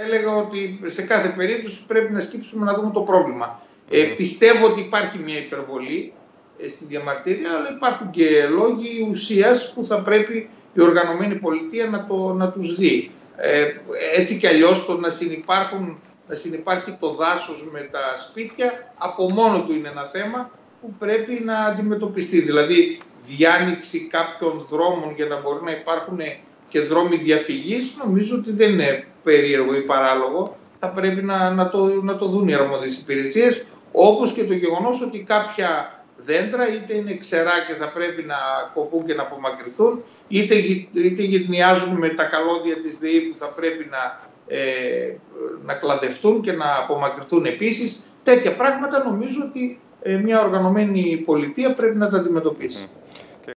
έλεγα ότι σε κάθε περίπτωση πρέπει να σκύψουμε να δούμε το πρόβλημα. Πιστεύω ότι υπάρχει μια υπερβολή στην διαμαρτυρία, αλλά υπάρχουν και λόγοι ουσίας που θα πρέπει η οργανωμένη πολιτεία να τους δει. Έτσι κι αλλιώς το να συνυπάρχει το δάσος με τα σπίτια από μόνο του είναι ένα θέμα που πρέπει να αντιμετωπιστεί. Δηλαδή διάνοιξη κάποιων δρόμων για να μπορούν να υπάρχουν και δρόμοι διαφυγής, νομίζω ότι δεν είναι περίεργο ή παράλογο. Θα πρέπει να το δουν οι αρμόδιες υπηρεσίες, όπως και το γεγονός ότι κάποια δέντρα είτε είναι ξερά και θα πρέπει να κοπούν και να απομακρυνθούν, είτε γυρνιάζουν με τα καλώδια της ΔΕΗ που θα πρέπει να κλαδευτούν και να απομακρυνθούν επίσης. Τέτοια πράγματα νομίζω ότι μια οργανωμένη πολιτεία πρέπει να τα αντιμετωπίσει.